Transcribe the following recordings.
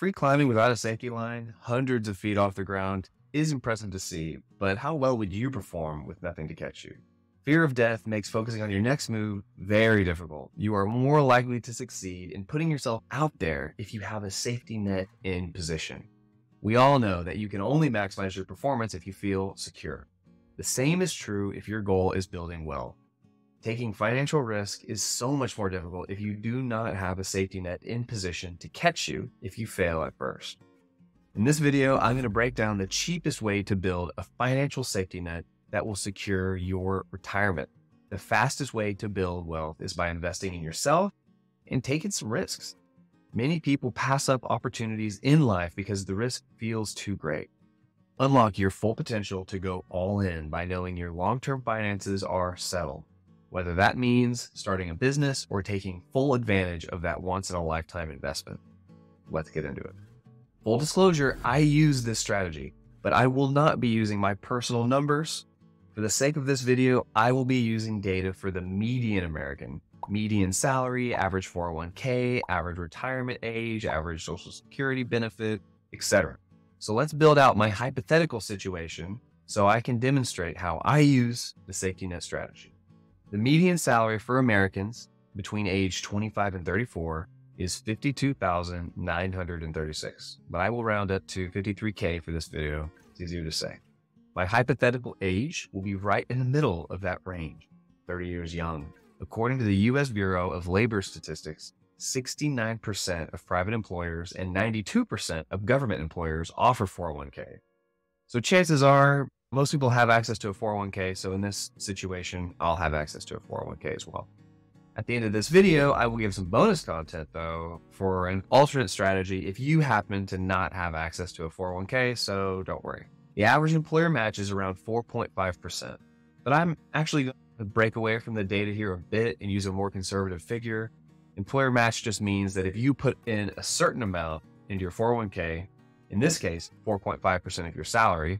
Free climbing without a safety line, hundreds of feet off the ground, is impressive to see, but how well would you perform with nothing to catch you? Fear of death makes focusing on your next move very difficult. You are more likely to succeed in putting yourself out there if you have a safety net in position. We all know that you can only maximize your performance if you feel secure. The same is true if your goal is building wealth. Taking financial risk is so much more difficult if you do not have a safety net in position to catch you if you fail at first. In this video, I'm going to break down the cheapest way to build a financial safety net that will secure your retirement. The fastest way to build wealth is by investing in yourself and taking some risks. Many people pass up opportunities in life because the risk feels too great. Unlock your full potential to go all in by knowing your long-term finances are settled, whether that means starting a business or taking full advantage of that once-in-a-lifetime investment. Let's get into it. Full disclosure, I use this strategy, but I will not be using my personal numbers. For the sake of this video, I will be using data for the median American. Median salary, average 401k, average retirement age, average social security benefit, etc. So let's build out my hypothetical situation so I can demonstrate how I use the safety net strategy. The median salary for Americans between age 25 and 34 is $52,936, but I will round up to $53K for this video. It's easier to say. My hypothetical age will be right in the middle of that range, 30 years young. According to the U.S. Bureau of Labor Statistics, 69% of private employers and 92% of government employers offer 401k. So chances are most people have access to a 401k. So in this situation, I'll have access to a 401k as well. At the end of this video, I will give some bonus content though for an alternate strategy if you happen to not have access to a 401k. So don't worry. The average employer match is around 4.5%, but I'm actually going to break away from the data here a bit and use a more conservative figure. Employer match just means that if you put in a certain amount into your 401k, in this case, 4.5% of your salary,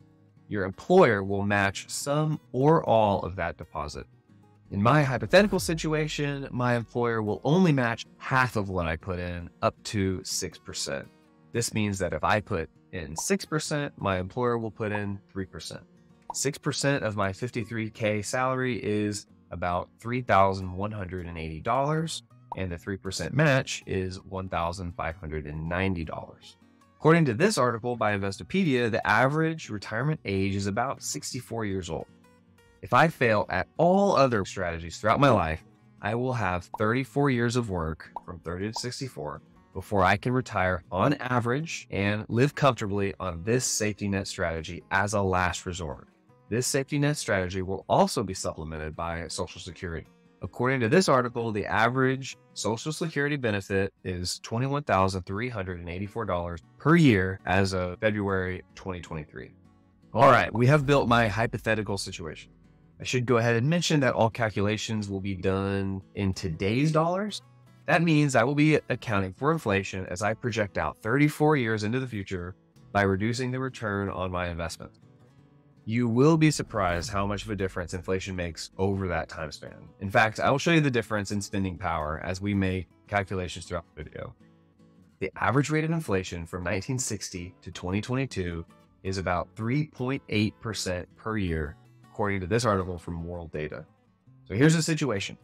your employer will match some or all of that deposit. In my hypothetical situation, my employer will only match half of what I put in, up to 6%. This means that if I put in 6%, my employer will put in 3%. 6% of my $53K salary is about $3,180, and the 3% match is $1,590. According to this article by Investopedia, the average retirement age is about 64 years old. If I fail at all other strategies throughout my life, I will have 34 years of work from 30 to 64 before I can retire on average and live comfortably on this safety net strategy as a last resort. This safety net strategy will also be supplemented by Social Security. According to this article, the average Social Security benefit is $21,384 per year as of February 2023. All right, we have built my hypothetical situation. I should go ahead and mention that all calculations will be done in today's dollars. That means I will be accounting for inflation as I project out 34 years into the future by reducing the return on my investment. You will be surprised how much of a difference inflation makes over that time span. In fact, I will show you the difference in spending power as we make calculations throughout the video. The average rate of inflation from 1960 to 2022 is about 3.8% per year, according to this article from World Data. So here's the situation.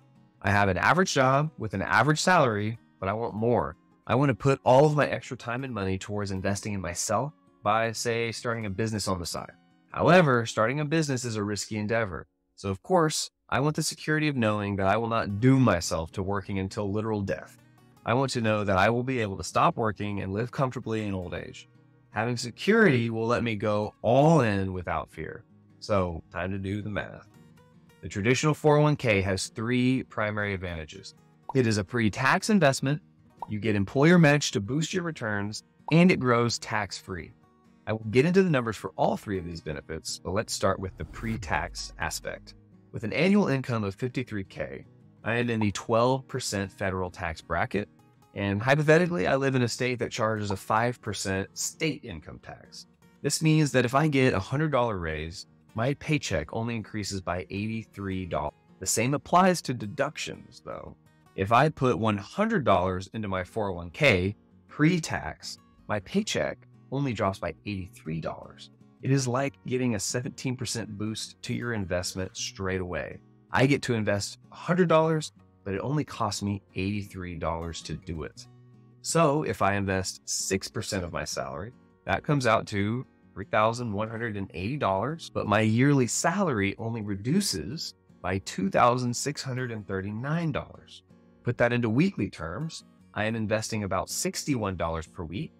I have an average job with an average salary, but I want more. I want to put all of my extra time and money towards investing in myself by, say, starting a business on the side. However, starting a business is a risky endeavor. So of course, I want the security of knowing that I will not doom myself to working until literal death. I want to know that I will be able to stop working and live comfortably in old age. Having security will let me go all in without fear. So time to do the math. The traditional 401k has three primary advantages. It is a pre-tax investment, you get employer match to boost your returns, and it grows tax-free. I will get into the numbers for all three of these benefits, but let's start with the pre-tax aspect. With an annual income of $53K, I am in the 12% federal tax bracket, and hypothetically, I live in a state that charges a 5% state income tax. This means that if I get a $100 raise, my paycheck only increases by $83. The same applies to deductions, though. If I put $100 into my 401k pre-tax, my paycheck only drops by $83. It is like getting a 17% boost to your investment straight away. I get to invest $100, but it only costs me $83 to do it. So if I invest 6% of my salary, that comes out to $3,180, but my yearly salary only reduces by $2,639. Put that into weekly terms, I am investing about $61 per week,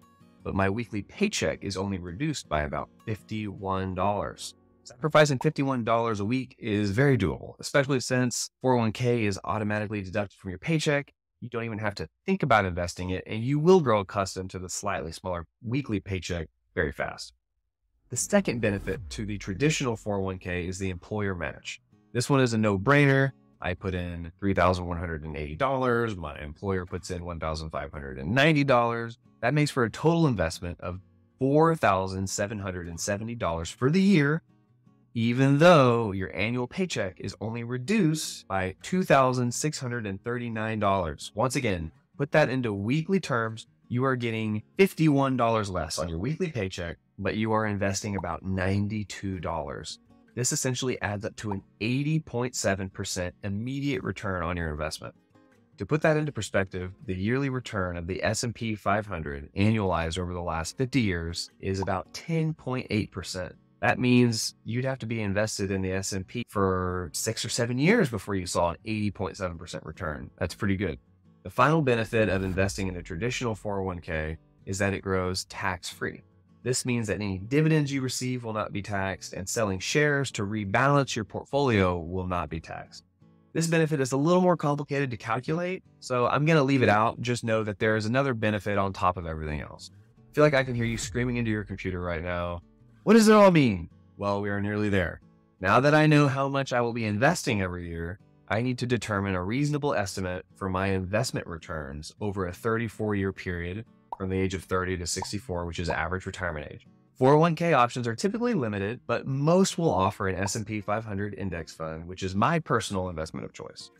but my weekly paycheck is only reduced by about $51. Sacrificing $51 a week is very doable, especially since 401k is automatically deducted from your paycheck. You don't even have to think about investing it, and you will grow accustomed to the slightly smaller weekly paycheck very fast. The second benefit to the traditional 401k is the employer match. This one is a no-brainer. I put in $3,180. My employer puts in $1,590. That makes for a total investment of $4,770 for the year, even though your annual paycheck is only reduced by $2,639. Once again, put that into weekly terms. You are getting $51 less on your weekly paycheck, but you are investing about $92. This essentially adds up to an 80.7% immediate return on your investment. To put that into perspective, the yearly return of the S&P 500 annualized over the last 50 years is about 10.8%. That means you'd have to be invested in the S&P for 6 or 7 years before you saw an 80.7% return. That's pretty good. The final benefit of investing in a traditional 401k is that it grows tax-free. This means that any dividends you receive will not be taxed, and selling shares to rebalance your portfolio will not be taxed. This benefit is a little more complicated to calculate, so I'm going to leave it out. Just know that there is another benefit on top of everything else. I feel like I can hear you screaming into your computer right now. What does it all mean? Well, we are nearly there. Now that I know how much I will be investing every year, I need to determine a reasonable estimate for my investment returns over a 34-year period from the age of 30 to 64, which is average retirement age. 401k options are typically limited, but most will offer an S&P 500 index fund, which is my personal investment of choice.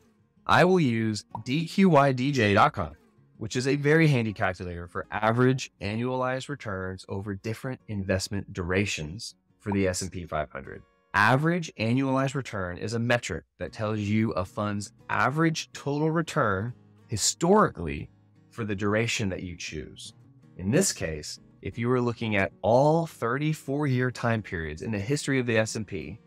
I will use dqydj.com, which is a very handy calculator for average annualized returns over different investment durations for the S&P 500. Average annualized return is a metric that tells you a fund's average total return historically for the duration that you choose. In this case, if you were looking at all 34-year time periods in the history of the S&P,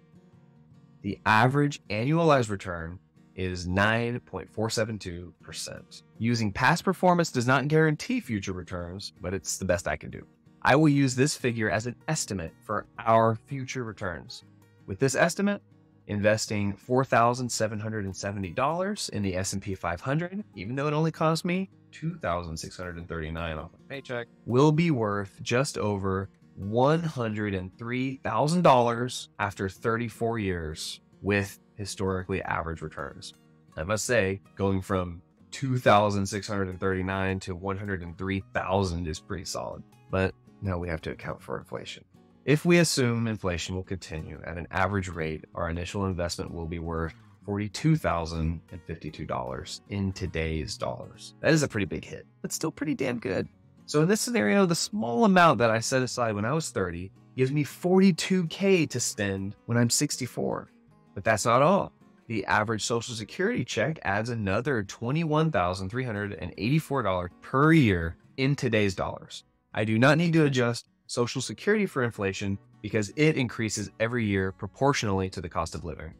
the average annualized return is 9.472%. Using past performance does not guarantee future returns, but it's the best I can do. I will use this figure as an estimate for our future returns. With this estimate, investing $4,770 in the S&P 500, even though it only cost me $2,639 off my paycheck, will be worth just over $103,000 after 34 years with historically average returns. I must say, going from $2,639 to $103,000 is pretty solid, but now we have to account for inflation. If we assume inflation will continue at an average rate, our initial investment will be worth $42,052 in today's dollars. That is a pretty big hit, but still pretty damn good. So in this scenario, the small amount that I set aside when I was 30 gives me $42K to spend when I'm 64. But that's not all. The average Social Security check adds another $21,384 per year in today's dollars. I do not need to adjust Social Security for inflation because it increases every year proportionally to the cost of living.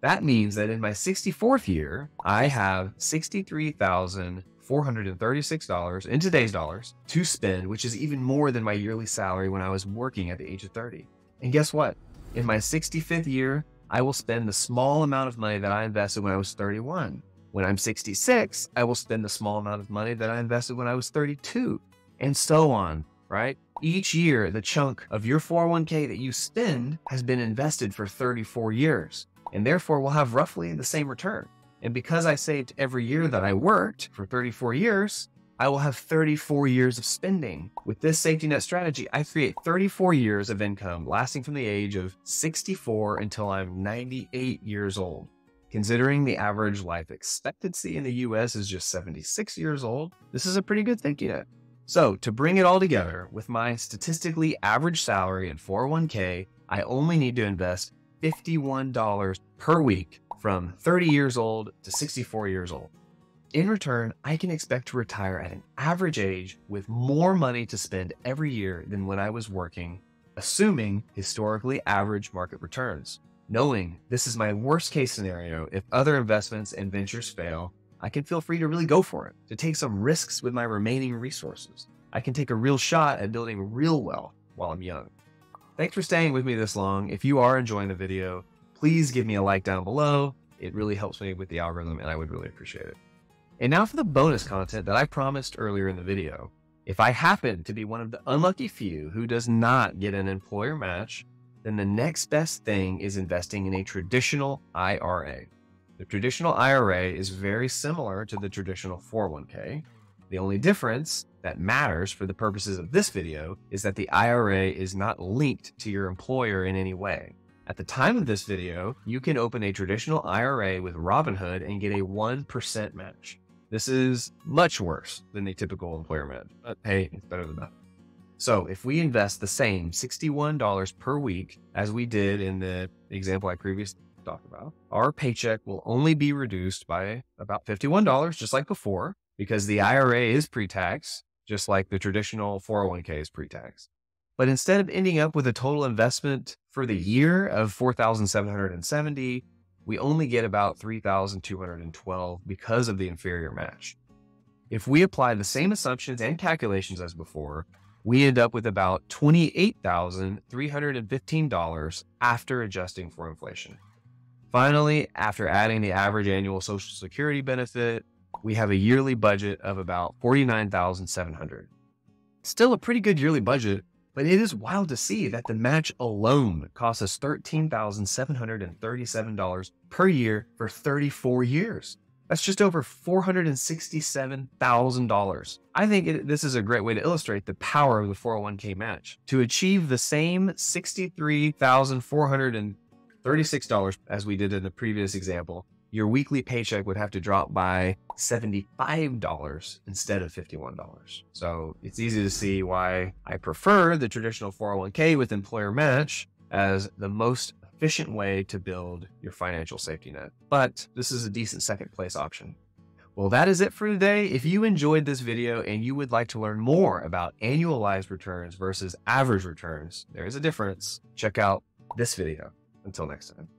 That means that in my 64th year, I have $63,436 in today's dollars to spend, which is even more than my yearly salary when I was working at the age of 30. And guess what? In my 65th year, I will spend the small amount of money that I invested when I was 31. When I'm 66, I will spend the small amount of money that I invested when I was 32, and so on, right? Each year, the chunk of your 401k that you spend has been invested for 34 years. And therefore we'll have roughly the same return. And because I saved every year that I worked for 34 years, I will have 34 years of spending. With this safety net strategy, I create 34 years of income lasting from the age of 64 until I'm 98 years old. Considering the average life expectancy in the US is just 76 years old, this is a pretty good safety net. So to bring it all together, with my statistically average salary and 401k, I only need to invest $51 per week from 30 years old to 64 years old. In return, I can expect to retire at an average age with more money to spend every year than when I was working, assuming historically average market returns. Knowing this is my worst case scenario, if other investments and ventures fail, I can feel free to really go for it, to take some risks with my remaining resources. I can take a real shot at building real wealth while I'm young. Thanks for staying with me this long. If you are enjoying the video, please give me a like down below. It really helps me with the algorithm and I would really appreciate it. And now for the bonus content that I promised earlier in the video. If I happen to be one of the unlucky few who does not get an employer match, then the next best thing is investing in a traditional IRA. The traditional IRA is very similar to the traditional 401k. The only difference that matters for the purposes of this video is that the IRA is not linked to your employer in any way. At the time of this video, you can open a traditional IRA with Robinhood and get a 1% match. This is much worse than the typical employer match, but hey, it's better than nothing. So if we invest the same $61 per week as we did in the example I previously talked about, our paycheck will only be reduced by about $51, just like before, because the IRA is pre-tax, just like the traditional 401k is pre-tax. But instead of ending up with a total investment for the year of $4,770, we only get about $3,212 because of the inferior match. If we apply the same assumptions and calculations as before, we end up with about $28,315 after adjusting for inflation. Finally, after adding the average annual Social Security benefit, we have a yearly budget of about $49,700. Still a pretty good yearly budget, but it is wild to see that the match alone costs us $13,737 per year for 34 years. That's just over $467,000. I think this is a great way to illustrate the power of the 401k match. To achieve the same $63,436 as we did in the previous example, your weekly paycheck would have to drop by $75 instead of $51. So it's easy to see why I prefer the traditional 401k with employer match as the most efficient way to build your financial safety net. But this is a decent second place option. Well, that is it for today. If you enjoyed this video and you would like to learn more about annualized returns versus average returns, there is a difference. Check out this video. Until next time.